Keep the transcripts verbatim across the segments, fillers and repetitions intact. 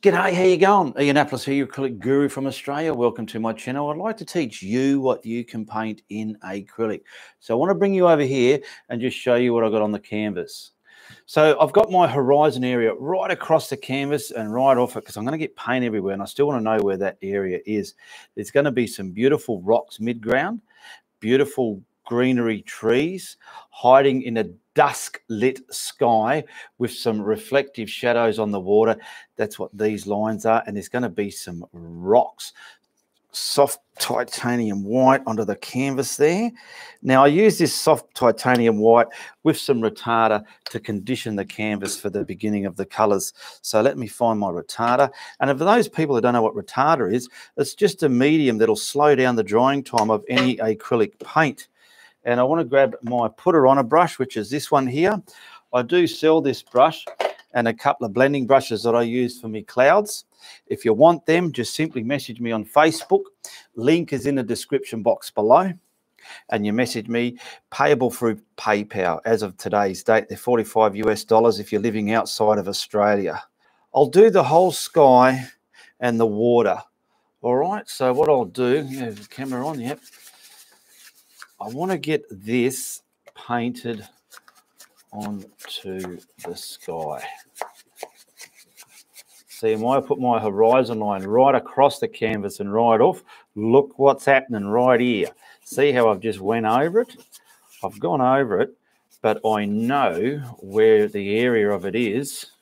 G'day, how you going? Ianapolis here, your acrylic guru from Australia. Welcome to my channel. I'd like to teach you what you can paint in acrylic. So I want to bring you over here and just show you what I've got on the canvas. So I've got my horizon area right across the canvas and right off it because I'm going to get paint everywhere and I still want to know where that area is. There's going to be some beautiful rocks mid-ground, beautiful greenery trees hiding in a dusk-lit sky with some reflective shadows on the water. That's what these lines are. And there's going to be some rocks, soft titanium white onto the canvas there. Now, I use this soft titanium white with some retarder to condition the canvas for the beginning of the colours. So let me find my retarder. And for those people who don't know what retarder is, it's just a medium that'll slow down the drying time of any acrylic paint. And I want to grab my put-it-on-a brush, which is this one here. I do sell this brush and a couple of blending brushes that I use for me clouds. If you want them, just simply message me on Facebook. Link is in the description box below. And you message me, payable through PayPal. As of today's date, they're forty-five US dollars if you're living outside of Australia. I'll do the whole sky and the water. All right, so what I'll do, you have the camera on, yep. I want to get this painted onto the sky. See, I put my horizon line right across the canvas and right off. Look what's happening right here. See how I've just went over it? I've gone over it, but I know where the area of it is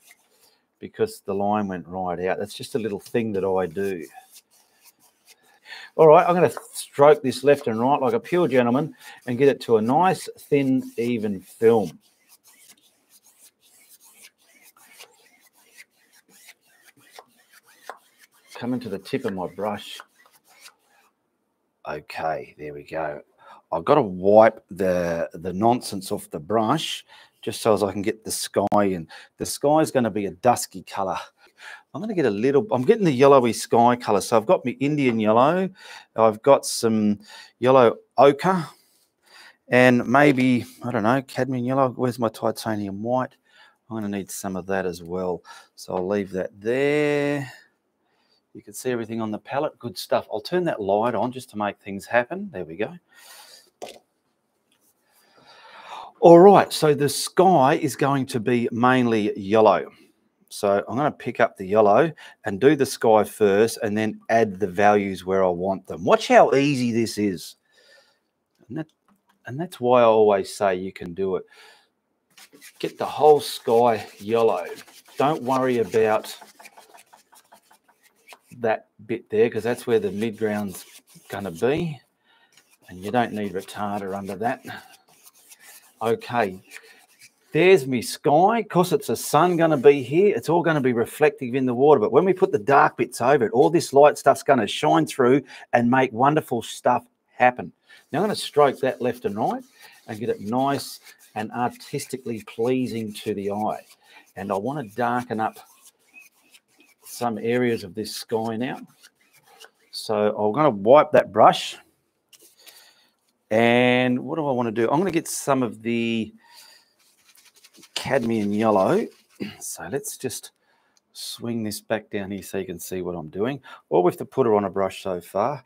because the line went right out. That's just a little thing that I do. All right, I'm going to stroke this left and right like a pure gentleman and get it to a nice, thin, even film. Coming to the tip of my brush. Okay, there we go. I've got to wipe the, the nonsense off the brush just so as I can get the sky in. The sky is going to be a dusky colour. I'm going to get a little, I'm getting the yellowy sky colour. So I've got my Indian yellow. I've got some yellow ochre and maybe, I don't know, cadmium yellow. Where's my titanium white? I'm going to need some of that as well. So I'll leave that there. You can see everything on the palette. Good stuff. I'll turn that light on just to make things happen. There we go. All right. So the sky is going to be mainly yellow. So I'm going to pick up the yellow and do the sky first and then add the values where I want them. Watch how easy this is. And, that, and that's why I always say you can do it. Get the whole sky yellow. Don't worry about that bit there because that's where the midground's going to be. And you don't need retarder under that. Okay. There's me sky. Of course, it's the sun going to be here. It's all going to be reflective in the water. But when we put the dark bits over it, all this light stuff's going to shine through and make wonderful stuff happen. Now, I'm going to stroke that left and right and get it nice and artistically pleasing to the eye. And I want to darken up some areas of this sky now. So I'm going to wipe that brush. And what do I want to do? I'm going to get some of the cadmium yellow. So let's just swing this back down here so you can see what I'm doing. All we have to put her on a brush so far.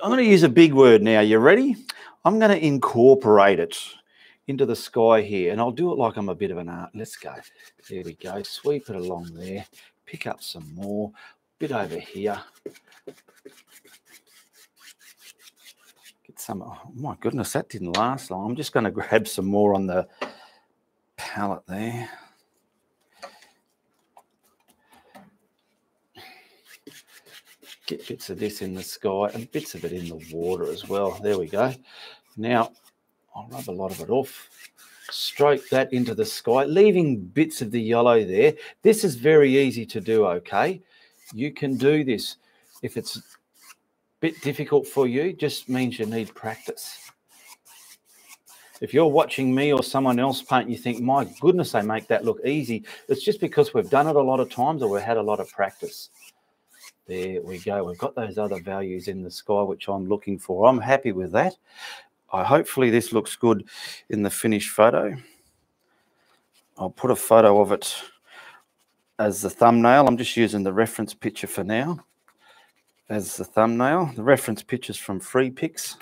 I'm going to use a big word now. You ready? I'm going to incorporate it into the sky here, and I'll do it like I'm a bit of an art. Let's go. There we go. Sweep it along there. Pick up some more. Bit over here. Some, oh my goodness, that didn't last long. I'm just going to grab some more on the palette there. Get bits of this in the sky and bits of it in the water as well. There we go. Now, I'll rub a lot of it off. Stroke that into the sky, leaving bits of the yellow there. This is very easy to do, okay? You can do this. If it's bit difficult for you, just means you need practice. If you're watching me or someone else paint, you think, my goodness, they make that look easy. It's just because we've done it a lot of times or we've had a lot of practice. There we go. We've got those other values in the sky, which I'm looking for. I'm happy with that. I hopefully this looks good in the finished photo. I'll put a photo of it as the thumbnail. I'm just using the reference picture for now as the thumbnail. The reference picture's from Free Picks.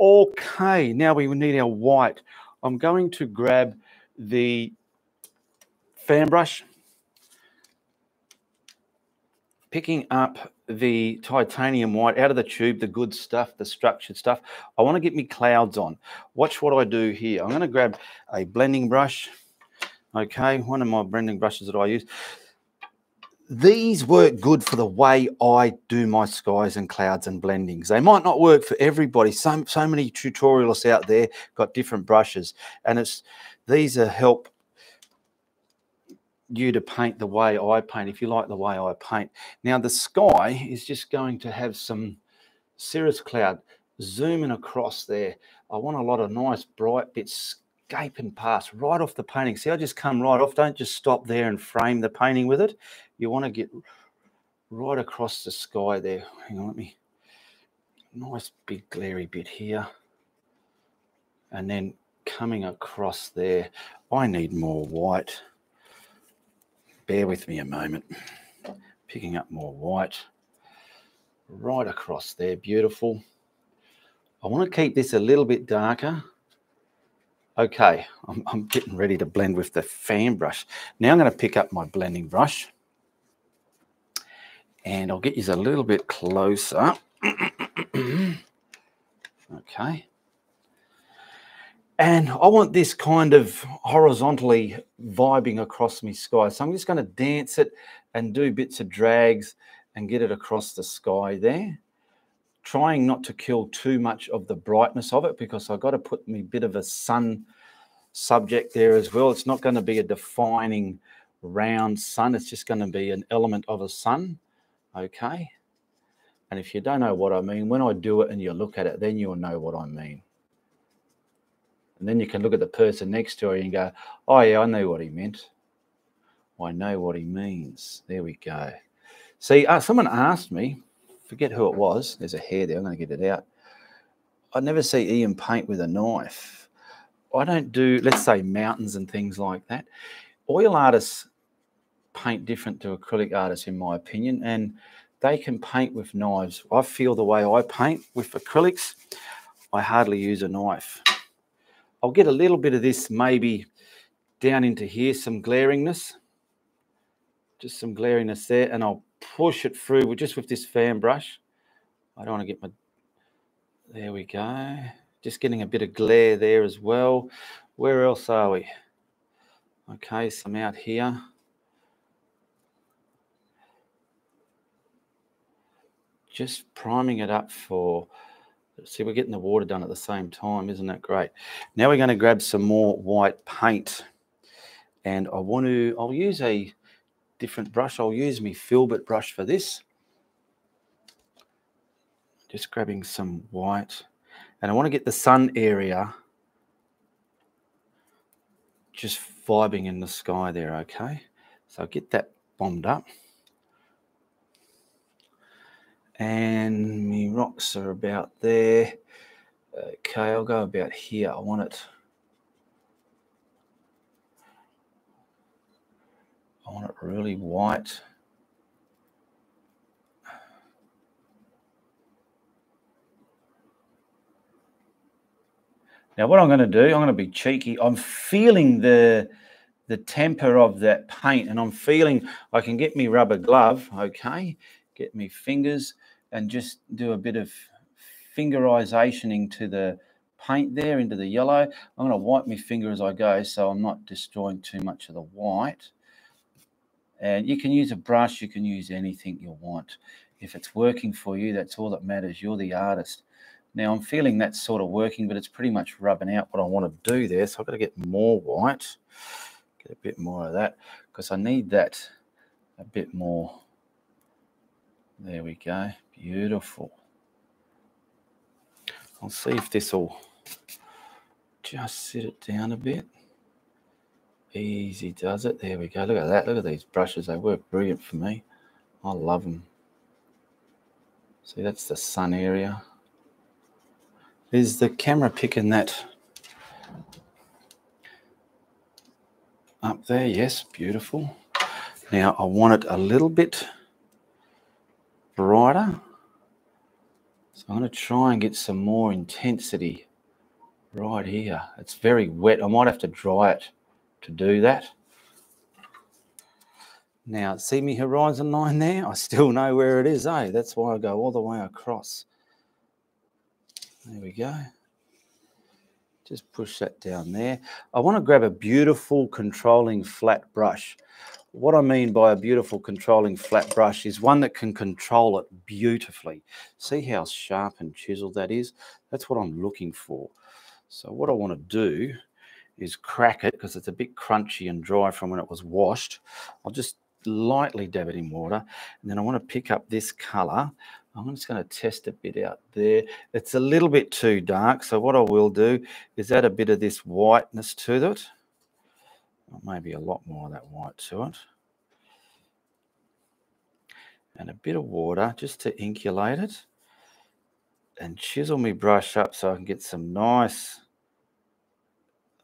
Okay, now we need our white. I'm going to grab the fan brush, picking up the titanium white out of the tube, the good stuff, the structured stuff. I want to get me clouds on. Watch what I do here. I'm going to grab a blending brush. Okay, one of my blending brushes that I use. These work good for the way I do my skies and clouds and blendings. They might not work for everybody. So, so many tutorialists out there got different brushes, and it's these are help you to paint the way I paint, if you like the way I paint. Now the sky is just going to have some cirrus cloud zooming across there. I want a lot of nice bright bits escaping past right off the painting. See, I just come right off. Don't just stop there and frame the painting with it. You want to get right across the sky there. Hang on, let me, nice big glary bit here. And then coming across there, I need more white. Bear with me a moment. Picking up more white. Right across there, beautiful. I want to keep this a little bit darker. Okay, I'm, I'm getting ready to blend with the fan brush. Now I'm going to pick up my blending brush and I'll get you a little bit closer. Okay. And I want this kind of horizontally vibing across my sky. So I'm just going to dance it and do bits of drags and get it across the sky there. Trying not to kill too much of the brightness of it, because I've got to put me a bit of a sun subject there as well. It's not going to be a defining round sun. It's just going to be an element of a sun, okay? And if you don't know what I mean, when I do it and you look at it, then you'll know what I mean. And then you can look at the person next to you and go, oh, yeah, I know what he meant. I know what he means. There we go. See, uh, someone asked me, forget who it was. There's a hair there. I'm going to get it out. I never see Ian paint with a knife. I don't do, let's say, mountains and things like that. Oil artists paint different to acrylic artists, in my opinion, and they can paint with knives. I feel the way I paint with acrylics, I hardly use a knife. I'll get a little bit of this maybe down into here, some glaringness, just some glariness there, and I'll push it through with just with this fan brush. I don't want to get my, there we go, just getting a bit of glare there as well. Where else are we? Okay, some out here. Just priming it up for, see, we're getting the water done at the same time. Isn't that great? Now we're going to grab some more white paint, and I want to, I'll use a different brush. I'll use my filbert brush for this. Just grabbing some white, and I want to get the sun area just vibing in the sky there, okay? So I'll get that bombed up. And my rocks are about there. Okay, I'll go about here. I want it, I want it really white. Now what I'm going to do, I'm going to be cheeky. I'm feeling the, the temper of that paint, and I'm feeling I can get me rubber glove, okay, get me fingers and just do a bit of fingerizationing to the paint there into the yellow. I'm going to wipe my finger as I go so I'm not destroying too much of the white. And you can use a brush, you can use anything you want. If it's working for you, that's all that matters. You're the artist. Now, I'm feeling that's sort of working, but it's pretty much rubbing out what I want to do there. So I've got to get more white, get a bit more of that, because I need that a bit more. There we go. Beautiful. I'll see if this will just sit it down a bit. Easy does it. There we go. Look at that. Look at these brushes. They work brilliant for me. I love them. See, that's the sun area. Is the camera picking that up there? Yes, beautiful. Now I want it a little bit brighter. So I'm going to try and get some more intensity right here. It's very wet. I might have to dry it to do that. Now, see me horizon line there? I still know where it is, eh? That's why I go all the way across. There we go. Just push that down there. I want to grab a beautiful controlling flat brush. What I mean by a beautiful controlling flat brush is one that can control it beautifully. See how sharp and chiseled that is? That's what I'm looking for. So what I want to do is crack it, because it's a bit crunchy and dry from when it was washed. I'll just lightly dab it in water, and then I want to pick up this color. I'm just going to test a bit out there. It's a little bit too dark, so what I will do is add a bit of this whiteness to it. Maybe a lot more of that white to it. And a bit of water just to inculate it. And chisel my brush up so I can get some nice...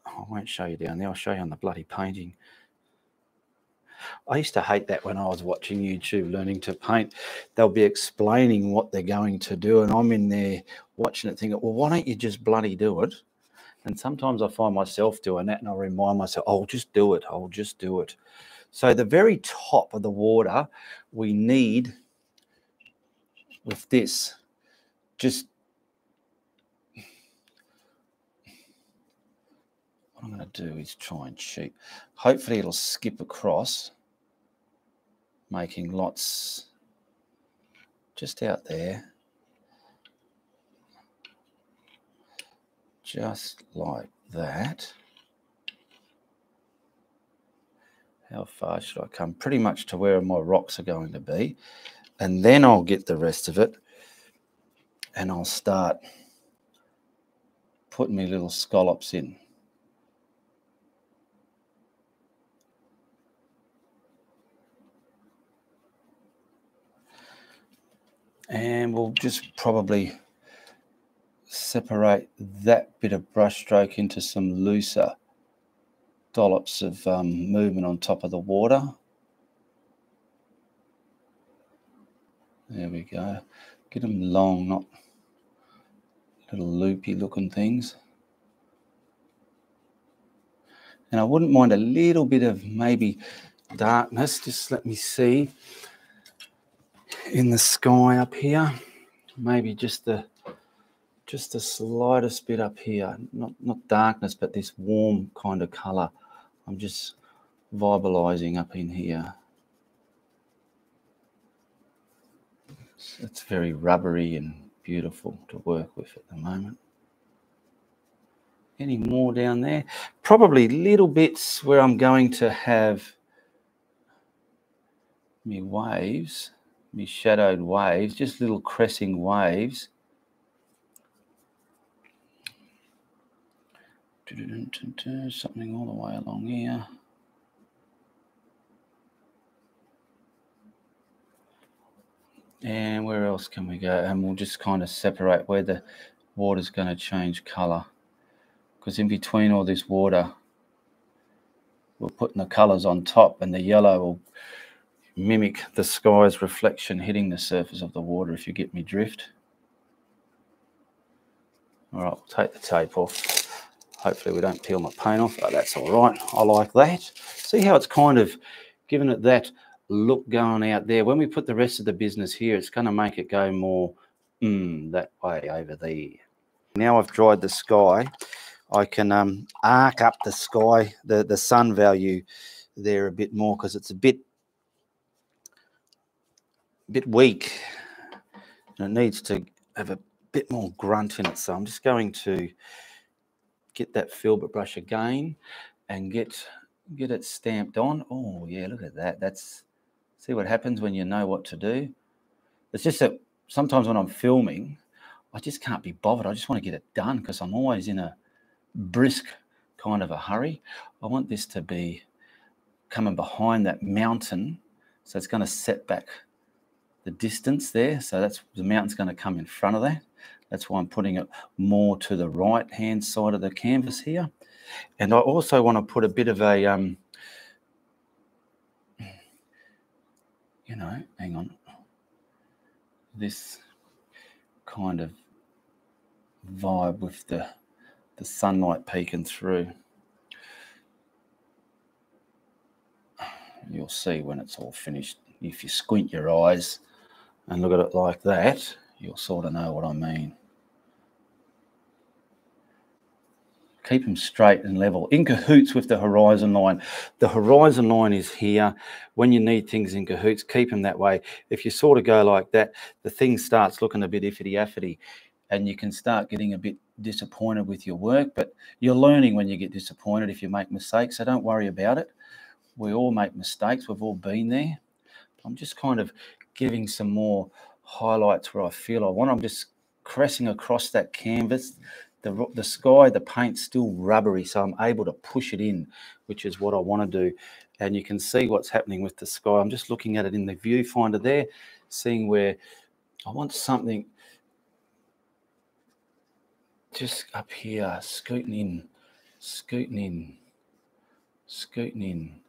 I won't show you down there. I'll show you on the bloody painting. I used to hate that when I was watching YouTube learning to paint. They'll be explaining what they're going to do, and I'm in there watching it thinking, well, why don't you just bloody do it? And sometimes I find myself doing that, and I remind myself, I'll just do it, I'll just do it. So the very top of the water we need with this, just what I'm going to do is try and cheat. Hopefully it'll skip across, making lots just out there. Just like that. How far should I come? Pretty much to where my rocks are going to be. And then I'll get the rest of it and I'll start putting my little scallops in. And we'll just probably separate that bit of brush stroke into some looser dollops of um, movement on top of the water. There we go. Get them long, not little loopy looking things. And I wouldn't mind a little bit of maybe darkness. Just let me see in the sky up here. Maybe just the Just the slightest bit up here, not, not darkness, but this warm kind of colour. I'm just vibalizing up in here. It's, it's very rubbery and beautiful to work with at the moment. Any more down there? Probably little bits where I'm going to have me waves, me shadowed waves, just little cresting waves. Something all the way along here. And where else can we go? And we'll just kind of separate where the water's going to change colour. Because in between all this water, we're putting the colours on top, and the yellow will mimic the sky's reflection hitting the surface of the water, if you get me drift. All right, we'll take the tape off. Hopefully we don't peel my paint off, but that's all right. I like that. See how it's kind of giving it that look going out there. When we put the rest of the business here, it's going to make it go more mm, that way over there. Now I've dried the sky, I can um, arc up the sky, the, the sun value there a bit more, because it's a bit, bit weak. And it needs to have a bit more grunt in it. So I'm just going to get that filbert brush again and get get it stamped on. Oh yeah, look at that. That's, see what happens when you know what to do. It's just that sometimes when I'm filming, I just can't be bothered. I just want to get it done, because I'm always in a brisk kind of a hurry. I want this to be coming behind that mountain, so it's going to set back the distance there. So that's, the mountain's going to come in front of that. That's why I'm putting it more to the right-hand side of the canvas here. And I also want to put a bit of a um, you know, hang on, this kind of vibe with the, the sunlight peeking through. You'll see when it's all finished. If you squint your eyes and look at it like that, you'll sort of know what I mean. Keep them straight and level. In cahoots with the horizon line. The horizon line is here. When you need things in cahoots, keep them that way. If you sort of go like that, the thing starts looking a bit iffity-affity, and you can start getting a bit disappointed with your work, but you're learning when you get disappointed if you make mistakes, so don't worry about it. We all make mistakes. We've all been there. I'm just kind of giving some more highlights where I feel I want. I'm just caressing across that canvas. The, the sky, the paint's still rubbery, so I'm able to push it in, which is what I want to do. And you can see what's happening with the sky. I'm just looking at it in the viewfinder there, seeing where I want something just up here, scooting in, scooting in, scooting in.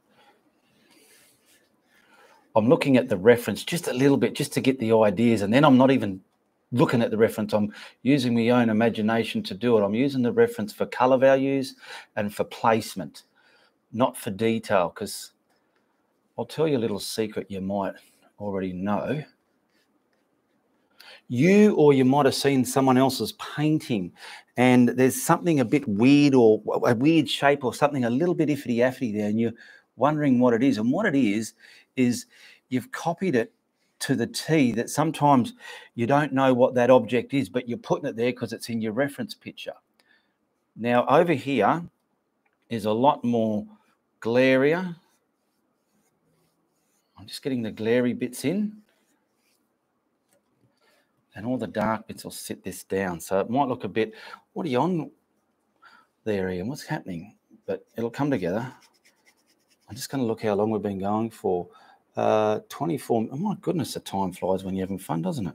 I'm looking at the reference just a little bit just to get the ideas, and then I'm not even looking at the reference. I'm using my own imagination to do it. I'm using the reference for color values and for placement, not for detail, because I'll tell you a little secret you might already know. You or you might have seen someone else's painting, and there's something a bit weird or a weird shape or something a little bit iffity-affity there, and you're wondering what it is. And what it is is you've copied it to the T, that sometimes you don't know what that object is, but you're putting it there because it's in your reference picture. Now, over here is a lot more glarier. I'm just getting the glary bits in. And all the dark bits will sit this down. So it might look a bit, what are you on there, Ian? What's happening? But it'll come together. I'm just going to look how long we've been going for. Uh, twenty-four, oh my goodness, the time flies when you're having fun, doesn't it?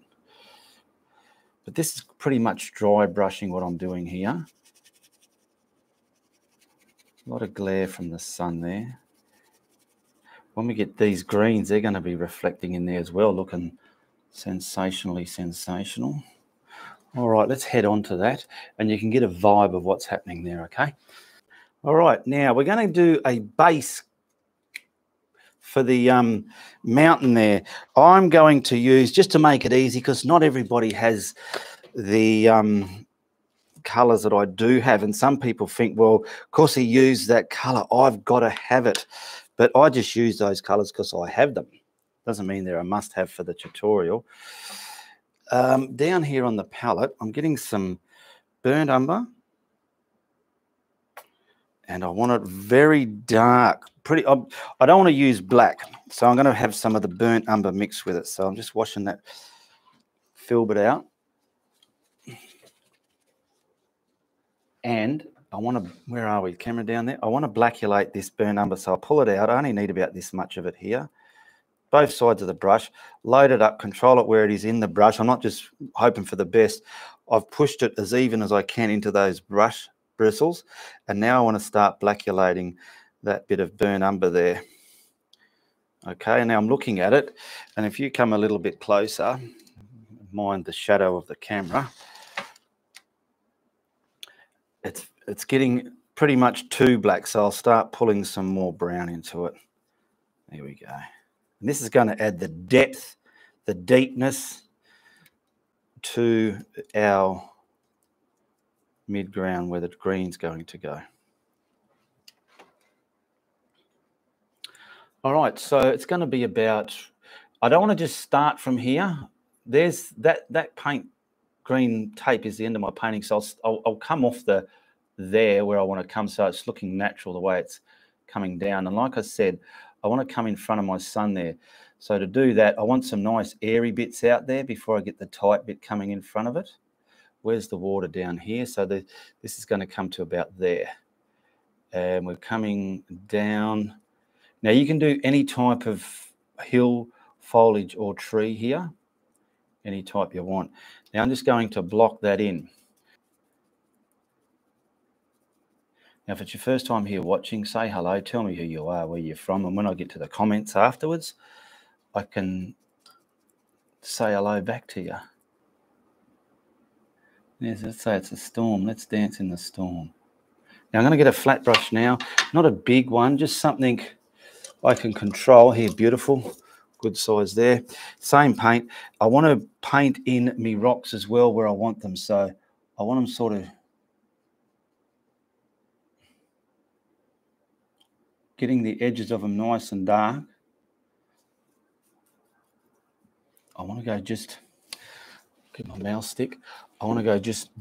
But this is pretty much dry brushing what I'm doing here. A lot of glare from the sun there. When we get these greens, they're going to be reflecting in there as well, looking sensationally sensational. All right, let's head on to that, and you can get a vibe of what's happening there, okay? All right, now we're going to do a base for the um, mountain there. I'm going to use, just to make it easy, because not everybody has the um, colours that I do have, and some people think, well, of course he used that colour, I've got to have it. But I just use those colours because I have them. Doesn't mean they're a must-have for the tutorial. Um, down here on the palette, I'm getting some burnt umber, and I want it very dark. Pretty, I, I don't want to use black, so I'm going to have some of the burnt umber mixed with it. So I'm just washing that filbert out. And I want to, where are we, camera down there? I want to blackulate this burnt umber, so I'll pull it out. I only need about this much of it here. Both sides of the brush, load it up, control it where it is in the brush. I'm not just hoping for the best. I've pushed it as even as I can into those brush bristles, and now I want to start blackulating that bit of burnt umber there. Okay, now I'm looking at it, and if you come a little bit closer, mind the shadow of the camera, it's, it's getting pretty much too black, so I'll start pulling some more brown into it. There we go. And this is going to add the depth, the deepness to our mid-ground where the green's going to go. All right, so it's going to be about, I don't want to just start from here. There's that, that paint green tape is the end of my painting, so I'll, I'll, I'll come off the there where I want to come, so it's looking natural the way it's coming down. And like I said, I want to come in front of my sun there. So to do that, I want some nice airy bits out there before I get the tight bit coming in front of it. Where's the water down here? So the, this is going to come to about there. And we're coming down. Now, you can do any type of hill, foliage, or tree here, any type you want. Now, I'm just going to block that in. Now, if it's your first time here watching, say hello, tell me who you are, where you're from, and when I get to the comments afterwards, I can say hello back to you. Yes, let's say it's a storm. Let's dance in the storm. Now I'm going to get a flat brush now, not a big one, just something I can control here. Beautiful, good size there. Same paint. I want to paint in me rocks as well where I want them. So I want them sort of getting the edges of them nice and dark. I want to go just, get my mouse stick. I want to go just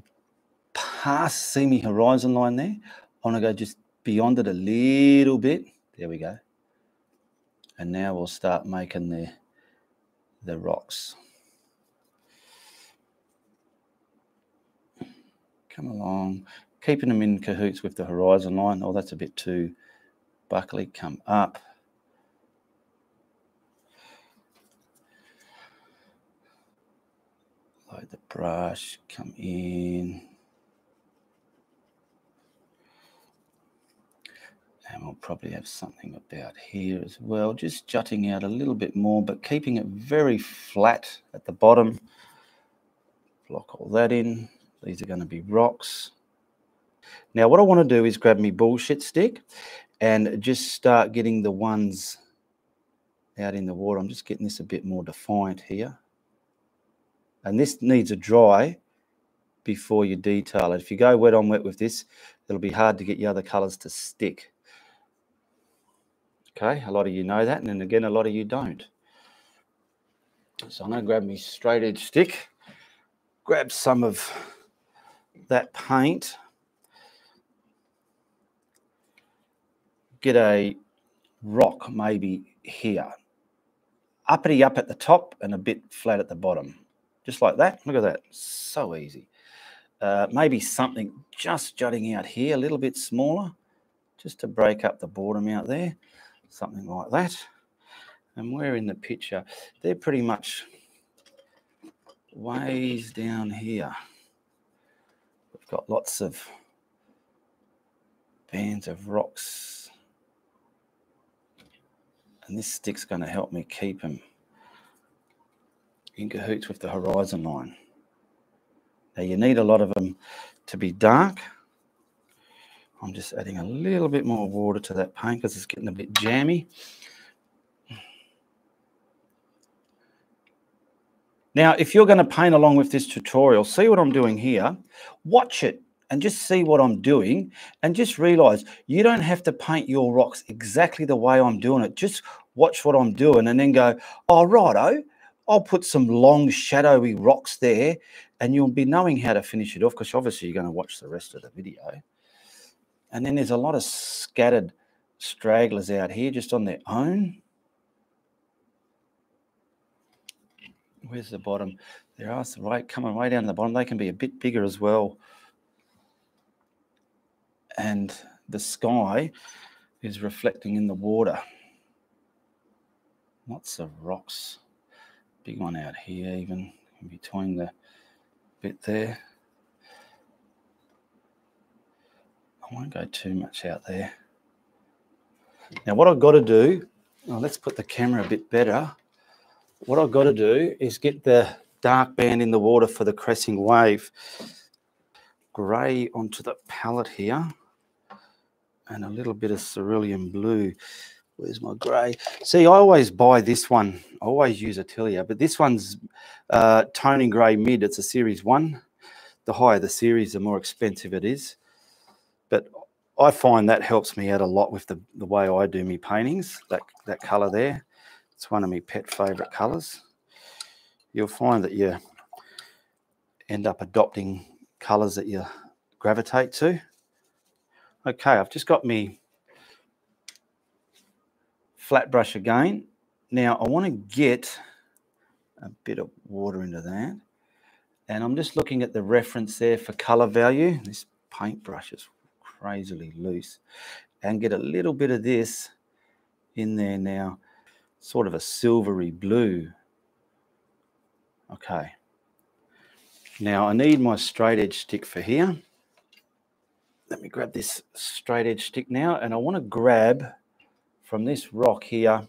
past, see me horizon line there. I want to go just beyond it a little bit. There we go. And now we'll start making the, the rocks. Come along, keeping them in cahoots with the horizon line. Oh, that's a bit too buckly. Come up. Load the brush, come in. And we'll probably have something about here as well, just jutting out a little bit more, but keeping it very flat at the bottom. Block all that in. These are going to be rocks. Now what I want to do is grab my bullshit stick and just start getting the ones out in the water. I'm just getting this a bit more defined here. And this needs a dry before you detail it. If you go wet on wet with this, it'll be hard to get your other colours to stick. Okay, a lot of you know that, and then again, a lot of you don't. So I'm going to grab my straight edge stick, grab some of that paint, get a rock maybe here, uppity up at the top and a bit flat at the bottom. Just like that. Look at that. So easy. Uh, maybe something just jutting out here, a little bit smaller, just to break up the boredom out there. Something like that. And we're in the picture. They're pretty much ways down here. We've got lots of bands of rocks. And this stick's going to help me keep them in cahoots with the horizon line. Now you need a lot of them to be dark. I'm just adding a little bit more water to that paint because it's getting a bit jammy. Now if you're going to paint along with this tutorial, see what I'm doing here, watch it and just see what I'm doing, and just realise you don't have to paint your rocks exactly the way I'm doing it. Just watch what I'm doing and then go, oh, righto, I'll put some long shadowy rocks there, and you'll be knowing how to finish it off because obviously you're going to watch the rest of the video. And then there's a lot of scattered stragglers out here just on their own. Where's the bottom? There are some right coming way down to the bottom. They can be a bit bigger as well. And the sky is reflecting in the water. Lots of rocks. Big one out here, even in between the bit there. I won't go too much out there. Now, what I've got to do, oh, let's put the camera a bit better. What I've got to do is get the dark band in the water for the cresting wave. Grey onto the palette here, and a little bit of cerulean blue. Where's my grey? See, I always buy this one. I always use Atelier, but this one's uh, Tone and Grey Mid. It's a series one. The higher the series, the more expensive it is. But I find that helps me out a lot with the, the way I do my paintings, that, that colour there. It's one of my pet favourite colours. You'll find that you end up adopting colours that you gravitate to. Okay, I've just got me flat brush again. Now I want to get a bit of water into that, and I'm just looking at the reference there for color value. This paintbrush is crazily loose, and get a little bit of this in there now, sort of a silvery blue. Okay. Now I need my straight edge stick for here. Let me grab this straight edge stick now, and I want to grab from this rock here,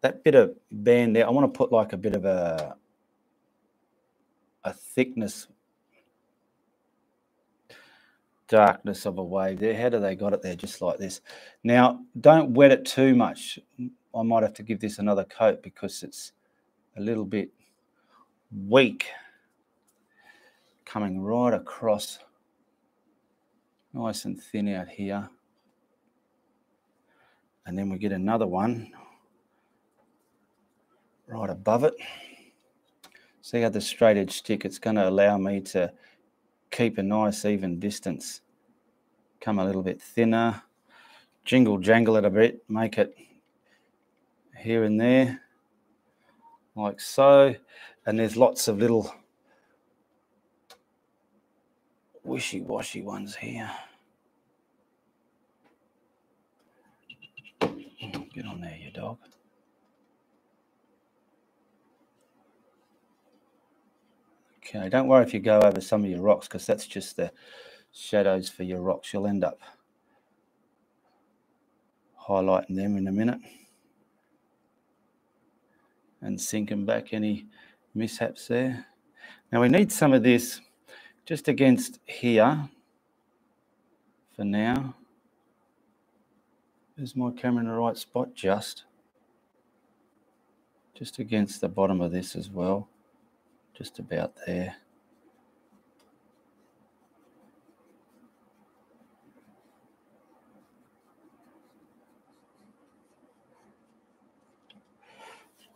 that bit of band there, I want to put like a bit of a a thickness, darkness of a wave there. How do they got it there? Just like this. Now, don't wet it too much. I might have to give this another coat because it's a little bit weak. Coming right across, nice and thin out here. And then we get another one right above it. See how the straight edge stick, it's going to allow me to keep a nice even distance. Come a little bit thinner, jingle jangle it a bit, make it here and there, like so. And there's lots of little wishy-washy ones here. Get on there, you dog. Okay, don't worry if you go over some of your rocks because that's just the shadows for your rocks. You'll end up highlighting them in a minute and sinking back any mishaps there. Now we need some of this just against here for now. Is my camera in the right spot? Just. Just against the bottom of this as well. Just about there.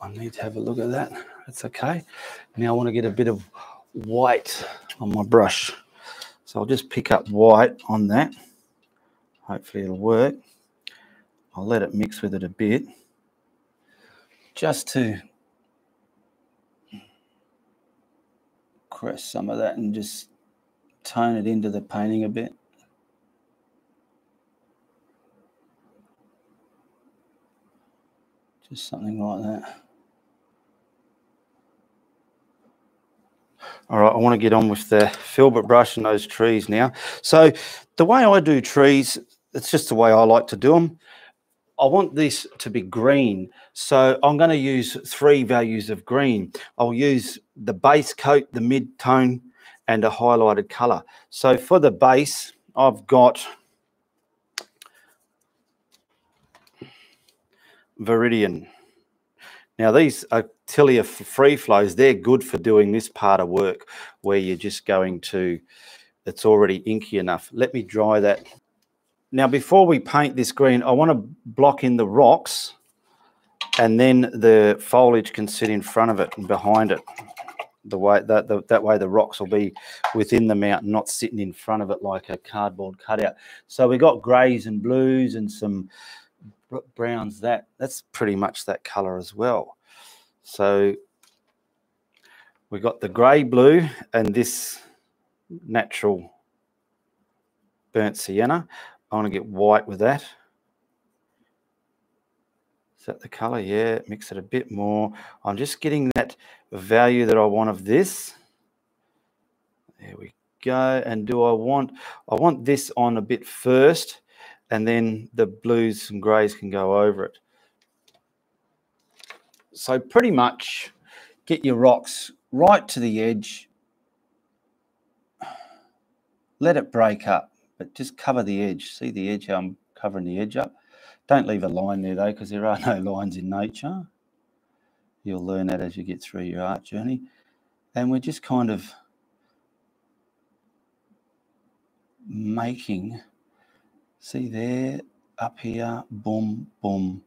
I need to have a look at that. That's okay. Now I want to get a bit of white on my brush. So I'll just pick up white on that. Hopefully it'll work. I'll let it mix with it a bit just to press some of that and just tone it into the painting a bit. Just something like that. All right, I want to get on with the filbert brush and those trees now. So the way I do trees, it's just the way I like to do them. I want this to be green, so I'm going to use three values of green. I'll use the base coat, the mid-tone, and a highlighted colour. So for the base, I've got Veridian. Now, these Atelier free flows, they're good for doing this part of work where you're just going to, it's already inky enough. Let me dry that. Now, before we paint this green, I want to block in the rocks and then the foliage can sit in front of it and behind it. The way that, the, that way the rocks will be within the mountain, not sitting in front of it like a cardboard cutout. So we got greys and blues and some browns. That, that's pretty much that colour as well. So we got the grey-blue and this natural burnt sienna. I want to get white with that. Is that the colour? Yeah, mix it a bit more. I'm just getting that value that I want of this. There we go. And do I want, I want this on a bit first, and then the blues and greys can go over it. So pretty much get your rocks right to the edge. Let it break up. Just cover the edge. See the edge, how I'm covering the edge up? Don't leave a line there, though, because there are no lines in nature. You'll learn that as you get through your art journey. And we're just kind of making, see there, up here, boom, boom.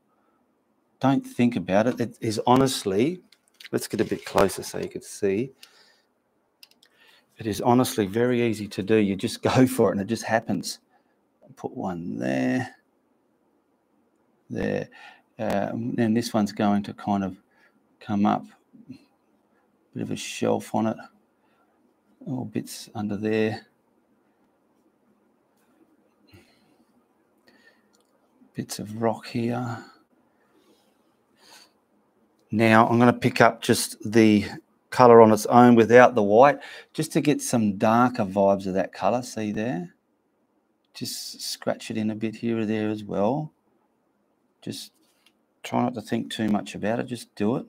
Don't think about it. It is honestly, let's get a bit closer so you can see. It is honestly very easy to do. You just go for it and it just happens. Put one there, there. Uh, and then this one's going to kind of come up, bit of a shelf on it, little bits under there, bits of rock here. Now I'm going to pick up just the colour on its own without the white, just to get some darker vibes of that colour. See there? Just scratch it in a bit here or there as well. Just try not to think too much about it, just do it.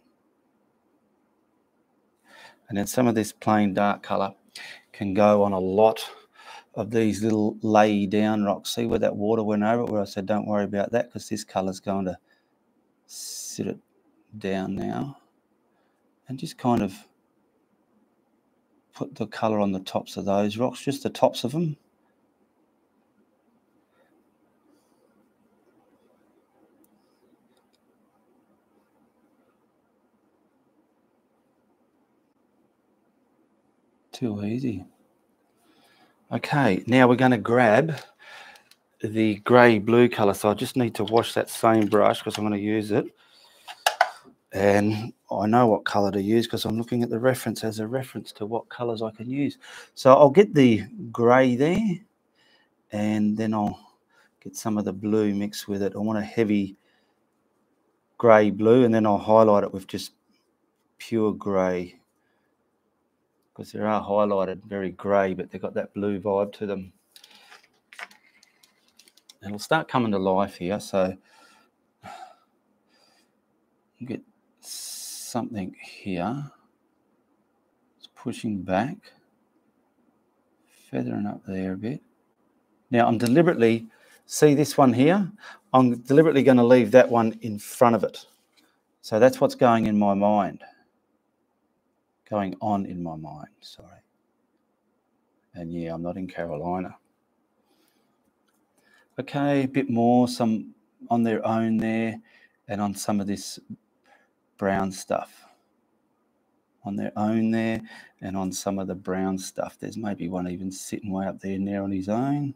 And then some of this plain dark colour can go on a lot of these little lay down rocks. See where that water went over it, where I said don't worry about that because this colour's going to sit it down now. And just kind of put the colour on the tops of those rocks, just the tops of them. Too easy. Okay, now we're going to grab the grey blue colour. So I just need to wash that same brush because I'm going to use it. And I know what colour to use because I'm looking at the reference as a reference to what colours I can use. So I'll get the grey there and then I'll get some of the blue mixed with it. I want a heavy grey blue and then I'll highlight it with just pure grey. Because they are highlighted very grey, but they've got that blue vibe to them. It'll start coming to life here, so you get something here. It's pushing back, feathering up there a bit. Now I'm deliberately, see this one here? I'm deliberately going to leave that one in front of it. So that's what's going in my mind. Going on in my mind, sorry. And yeah, I'm not in Carolina. Okay, a bit more, some on their own there, and on some of this brown stuff. On their own there, and on some of the brown stuff. There's maybe one even sitting way up there now on his own.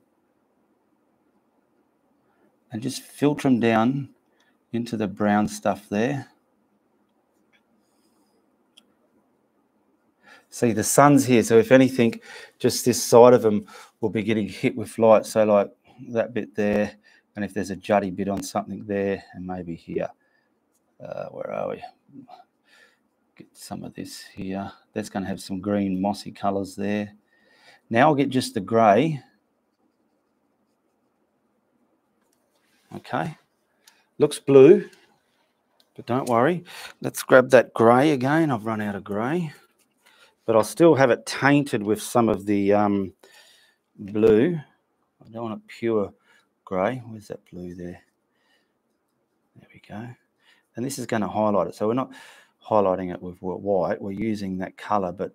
And just filter them down into the brown stuff there. See, the sun's here, so if anything, just this side of them will be getting hit with light. So like that bit there, and if there's a jutty bit on something there, and maybe here. Uh, where are we? Get some of this here. That's going to have some green mossy colours there. Now I'll get just the grey. Okay. Looks blue, but don't worry. Let's grab that grey again. I've run out of grey. But I'll still have it tainted with some of the um, blue. I don't want it pure grey. Where's that blue there? There we go. And this is going to highlight it. So we're not highlighting it with white. We're using that colour, but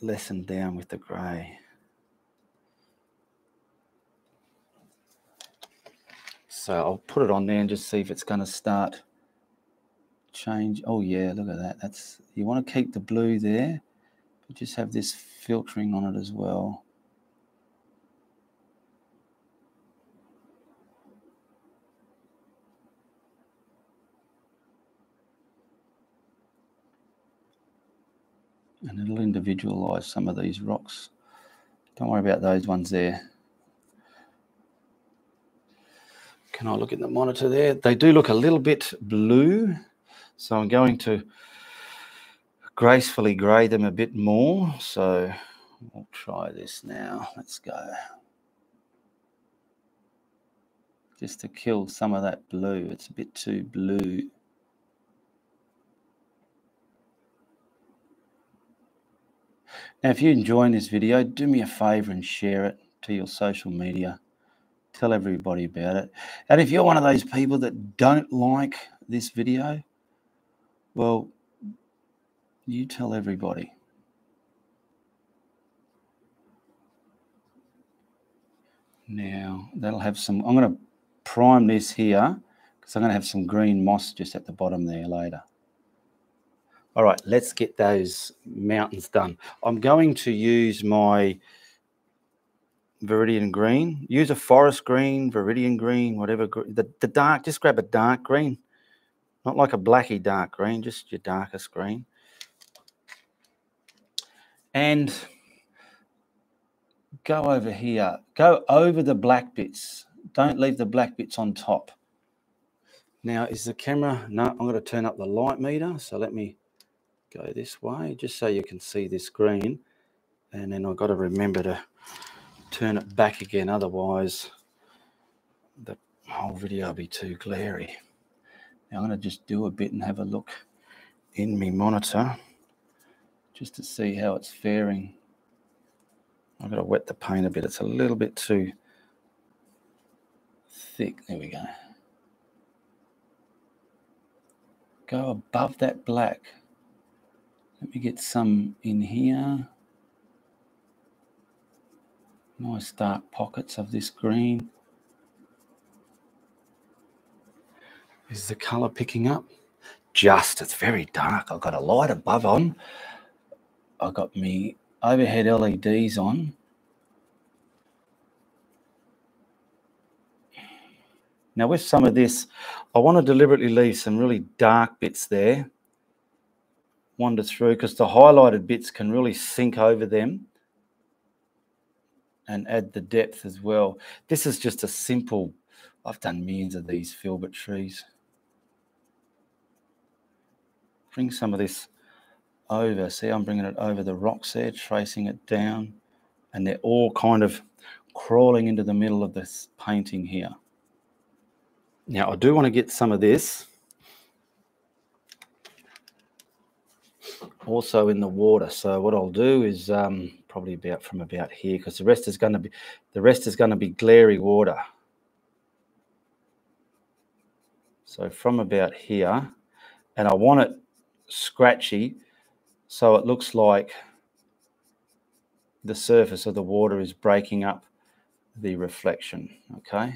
lessened down with the grey. So I'll put it on there and just see if it's going to start... change. Oh yeah, look at that. That's, you want to keep the blue there, but just have this filtering on it as well. And it'll individualize some of these rocks. Don't worry about those ones there. Can I look at the monitor there? They do look a little bit blue. So I'm going to gracefully grey them a bit more. So we'll try this now. Let's go. Just to kill some of that blue. It's a bit too blue. Now, if you're enjoying this video, do me a favour and share it to your social media. Tell everybody about it. And if you're one of those people that don't like this video, well, you tell everybody. Now, that'll have some... I'm going to prime this here because I'm going to have some green moss just at the bottom there later. All right, let's get those mountains done. I'm going to use my Veridian green. Use a forest green, Veridian green, whatever. The, the dark, just grab a dark green. Not like a blacky dark green, just your darkest green. And go over here. Go over the black bits. Don't leave the black bits on top. Now, is the camera... No, I'm going to turn up the light meter. So let me go this way, just so you can see this green. And then I've got to remember to turn it back again. Otherwise, the whole video will be too glary. Now I'm going to just do a bit and have a look in my monitor just to see how it's faring. I've got to wet the paint a bit. It's a little bit too thick. There we go. Go above that black. Let me get some in here. Nice dark pockets of this green. Is the colour picking up? Just, it's very dark. I've got a light above on. I've got me overhead L E Ds on. Now with some of this, I want to deliberately leave some really dark bits there. Wander through, because the highlighted bits can really sink over them and add the depth as well. This is just a simple, I've done millions of these filbert trees. Bring some of this over. See, I'm bringing it over the rocks there, tracing it down, and they're all kind of crawling into the middle of this painting here. Now, I do want to get some of this also in the water. So what I'll do is um, probably about from about here, because the rest is going to be the rest is going to be glary water. So from about here, and I want it scratchy, so it looks like the surface of the water is breaking up the reflection. Okay.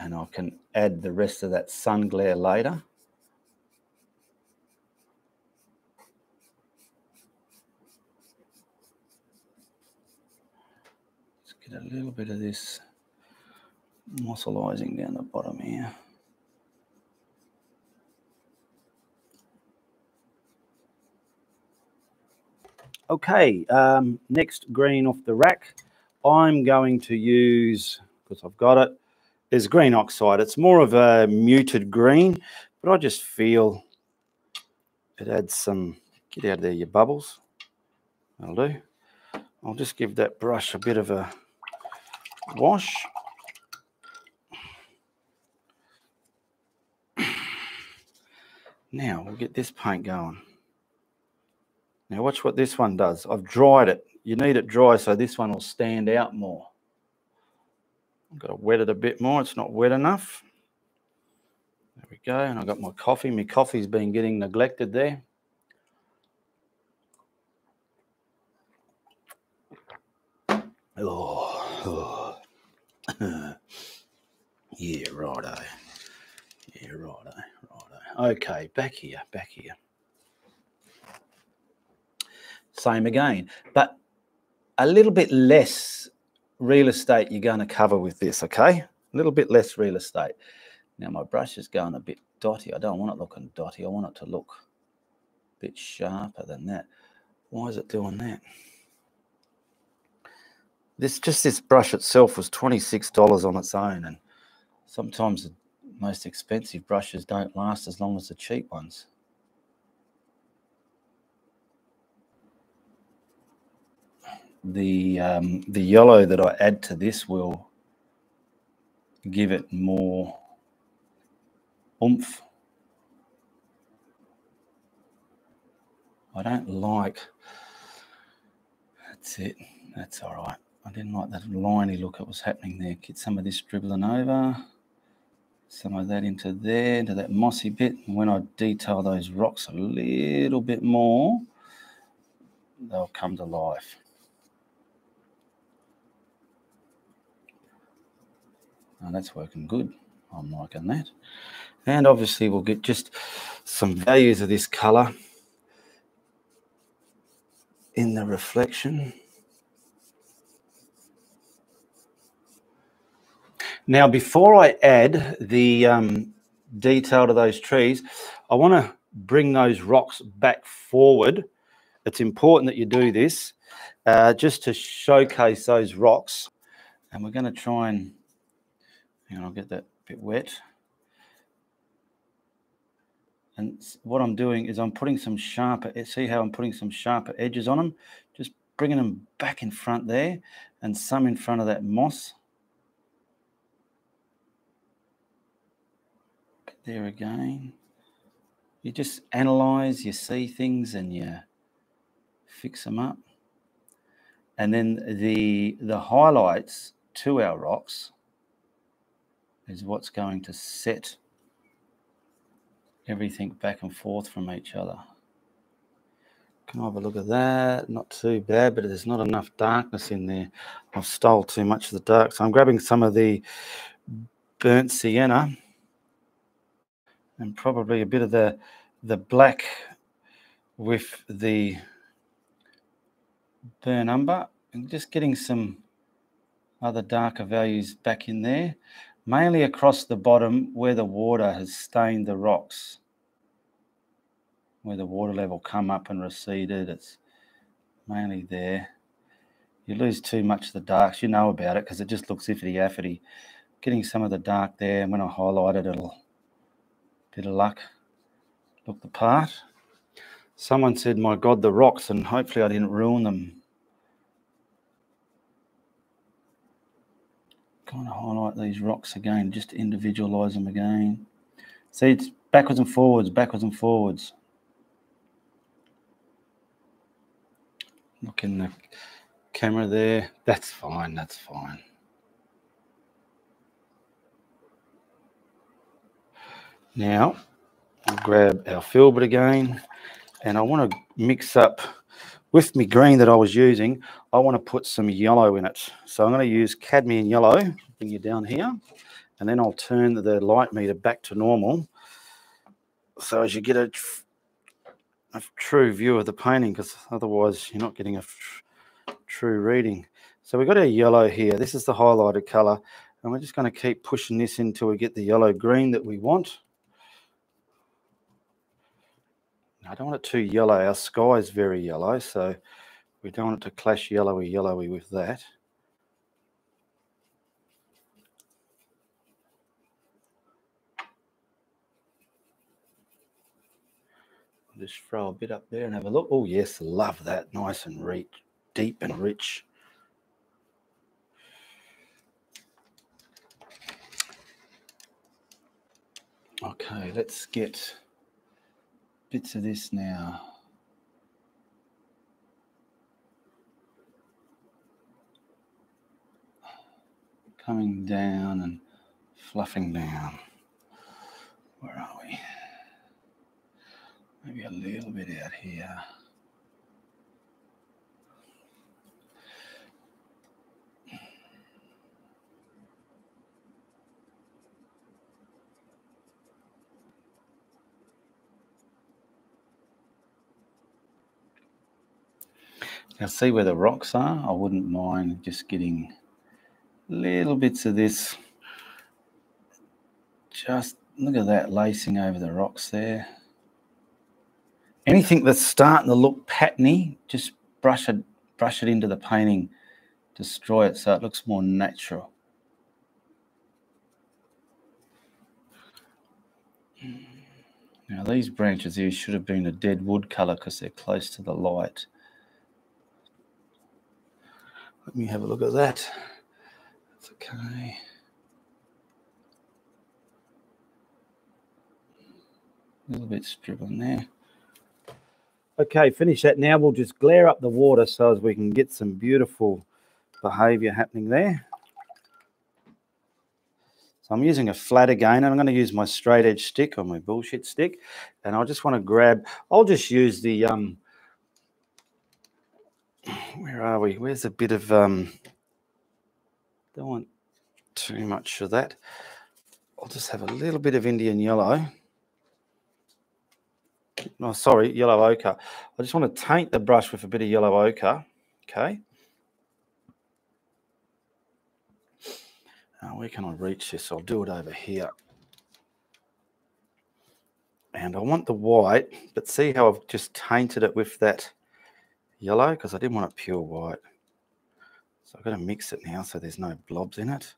And I can add the rest of that sun glare later. Let's get a little bit of this mosselizing down the bottom here. Okay, um, next green off the rack. I'm going to use, because I've got it, is green oxide. It's more of a muted green, but I just feel it adds some, get out of there your bubbles, that'll do. I'll just give that brush a bit of a wash. Now we'll get this paint going. Now watch what this one does. I've dried it. You need it dry so this one will stand out more. I've got to wet it a bit more. It's not wet enough. There we go. And I've got my coffee. My coffee's been getting neglected there. Oh, oh. Yeah, righto. Yeah, righto, righto. Okay, back here, back here. Same again, but a little bit less real estate you're going to cover with this, okay? A little bit less real estate. Now, my brush is going a bit dotty. I don't want it looking dotty. I want it to look a bit sharper than that. Why is it doing that? This just this brush itself was twenty-six dollars on its own, and sometimes the most expensive brushes don't last as long as the cheap ones. The um, the yellow that I add to this will give it more oomph. I don't like, that's it, that's all right. I didn't like that liney look that was happening there. Get some of this dribbling over, some of that into there, into that mossy bit. And when I detail those rocks a little bit more, they'll come to life. And that's working good. I'm liking that. And obviously we'll get just some values of this colour in the reflection. Now, before I add the um, detail to those trees, I want to bring those rocks back forward. It's important that you do this uh, just to showcase those rocks. And we're going to try and and I'll get that bit wet. And what I'm doing is I'm putting some sharper, see how I'm putting some sharper edges on them? Just bringing them back in front there and some in front of that moss. There again. You just analyze, you see things and you fix them up. And then the, the highlights to our rocks is what's going to set everything back and forth from each other. Can I have a look at that? Not too bad, but there's not enough darkness in there. I've stole too much of the dark. So I'm grabbing some of the burnt sienna and probably a bit of the, the black with the burnt umber and just getting some other darker values back in there, mainly across the bottom where the water has stained the rocks, where the water level come up and receded. It's mainly there. You lose too much of the darks. You know about it because it just looks iffity-affity. Getting some of the dark there, and when I highlight it, it'll, bit of luck, look the part. Someone said, my God, the rocks, and hopefully I didn't ruin them. Kind of highlight these rocks again, just to individualise them again. See, it's backwards and forwards, backwards and forwards. Look in the camera there. That's fine, that's fine. Now, I'll grab our filbert again. And I want to mix up with my green that I was using. I want to put some yellow in it. So I'm going to use cadmium yellow. Bring you down here. And then I'll turn the light meter back to normal. So as you get a, a true view of the painting, because otherwise you're not getting a true reading. So we've got our yellow here. This is the highlighted colour. And we're just going to keep pushing this until we get the yellow green that we want. I don't want it too yellow. Our sky is very yellow, so we don't want it to clash yellowy, yellowy with that. I'll just throw a bit up there and have a look. Oh, yes, love that. Nice and rich, deep and rich. Okay, let's get bits of this now. Coming down and fluffing down. Where are we? Maybe a little bit out here. Now see where the rocks are. I wouldn't mind just getting little bits of this. Just look at that lacing over the rocks there. Anything that's starting to look patterny, just brush it, brush it into the painting, destroy it so it looks more natural. Now these branches here should have been a dead wood colour because they're close to the light. Let me have a look at that. That's okay. A little bit stripping there. Okay, finish that now. We'll just glare up the water so as we can get some beautiful behaviour happening there. So I'm using a flat again, and I'm going to use my straight edge stick or my bullshit stick. And I just want to grab, I'll just use the... um. Where are we? Where's a bit of, um, don't want too much of that. I'll just have a little bit of Indian yellow. No, sorry, yellow ochre. I just want to taint the brush with a bit of yellow ochre, okay? Now, where can I reach this? I'll do it over here. And I want the white, but see how I've just tainted it with that yellow, because I didn't want it pure white. So I've got to mix it now so there's no blobs in it.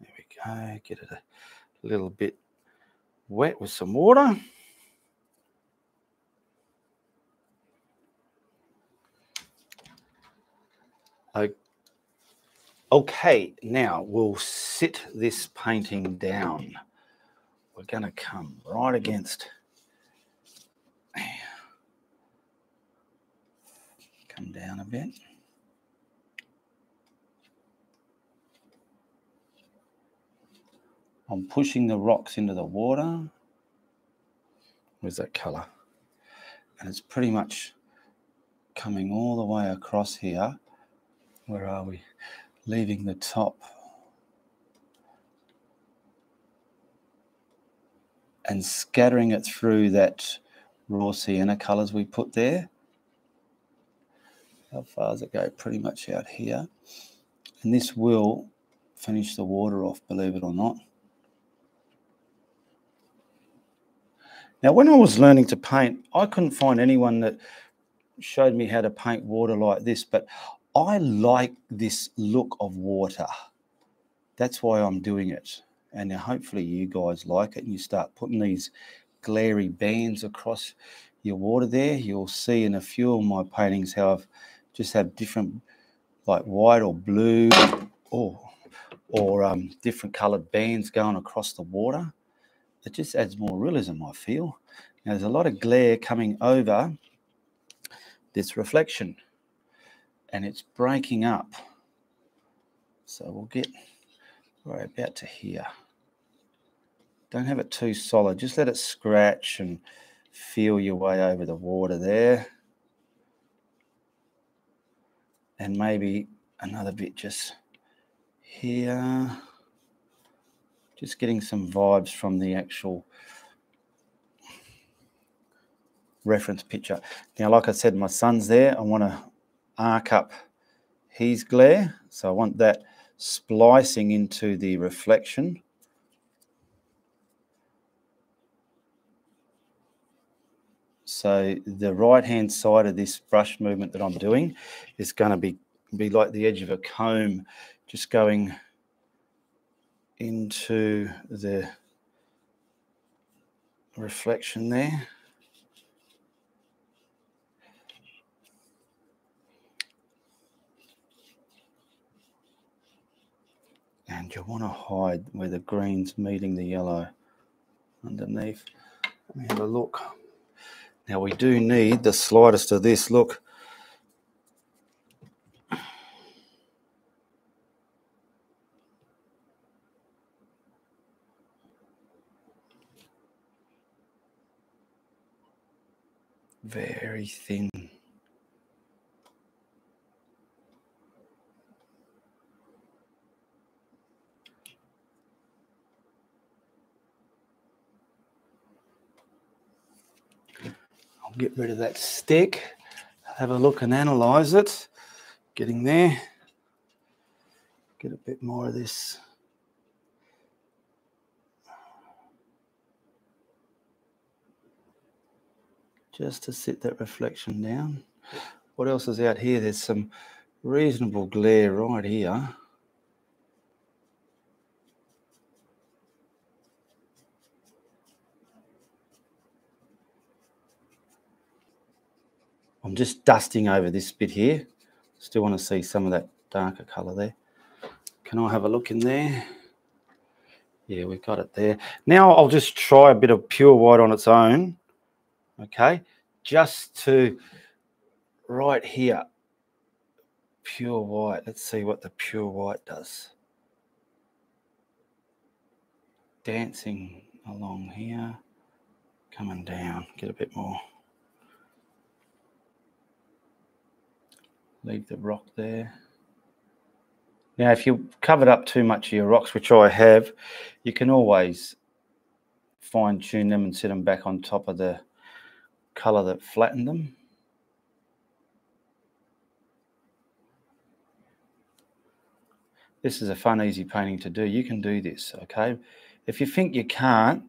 There we go. Get it a little bit wet with some water. Okay, now we'll sit this painting down. We're going to come right against, come down a bit. I'm pushing the rocks into the water. Where's that colour? And it's pretty much coming all the way across here. Where are we? Leaving the top and scattering it through that raw sienna colours we put there. How far does it go? Pretty much out here. And this will finish the water off, believe it or not. Now, when I was learning to paint, I couldn't find anyone that showed me how to paint water like this, but I like this look of water. That's why I'm doing it. And now hopefully you guys like it and you start putting these glary bands across your water there. You'll see in a few of my paintings how I've just had different, like white or blue or, or um, different coloured bands going across the water. It just adds more realism, I feel. Now, there's a lot of glare coming over this reflection, and it's breaking up. So we'll get right about to here. Don't have it too solid. Just let it scratch and feel your way over the water there. And maybe another bit just here. Just getting some vibes from the actual reference picture. Now, like I said, my son's there. I want to arc up his glare. So I want that splicing into the reflection. So the right-hand side of this brush movement that I'm doing is going to be, be like the edge of a comb, just going into the reflection there. And you want to hide where the green's meeting the yellow underneath. Let me have a look. Now we do need the slightest of this. Look. Very thin. I'll get rid of that stick, have a look and analyze it. Getting there. Get a bit more of this. Just to sit that reflection down. What else is out here? There's some reasonable glare right here. I'm just dusting over this bit here. Still want to see some of that darker colour there. Can I have a look in there? Yeah, we've got it there. Now I'll just try a bit of pure white on its own. Okay, just to right here, pure white. Let's see what the pure white does. Dancing along here, coming down, get a bit more. Leave the rock there. Now, if you've covered up too much of your rocks, which I have, you can always fine-tune them and set them back on top of the colour that flattened them. This is a fun, easy painting to do. You can do this, okay? If you think you can't,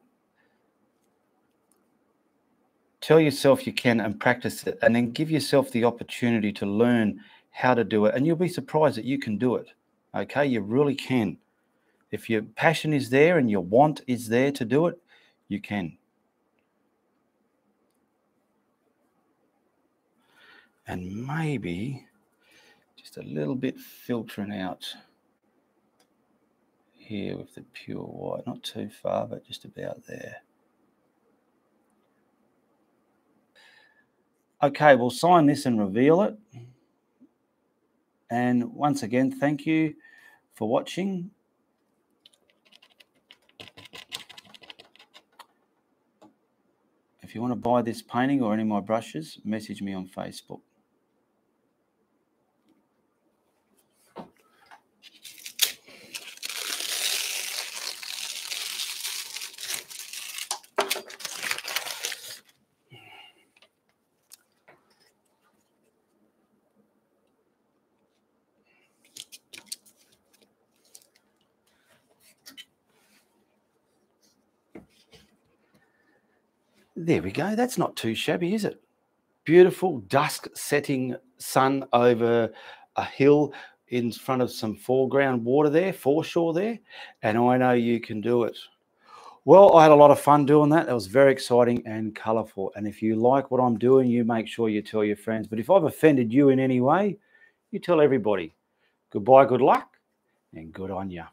tell yourself you can and practice it, and then give yourself the opportunity to learn how to do it, and you'll be surprised that you can do it, okay? You really can. If your passion is there and your want is there to do it, you can. And maybe just a little bit filtering out here with the pure white, not too far, but just about there. Okay, we'll sign this and reveal it. And once again, thank you for watching. If you want to buy this painting or any of my brushes, message me on Facebook. There we go. That's not too shabby, is it? Beautiful dusk setting sun over a hill in front of some foreground water there, foreshore there, and I know you can do it. Well, I had a lot of fun doing that. That was very exciting and colourful, and if you like what I'm doing, you make sure you tell your friends. But if I've offended you in any way, you tell everybody. Goodbye, good luck, and good on ya.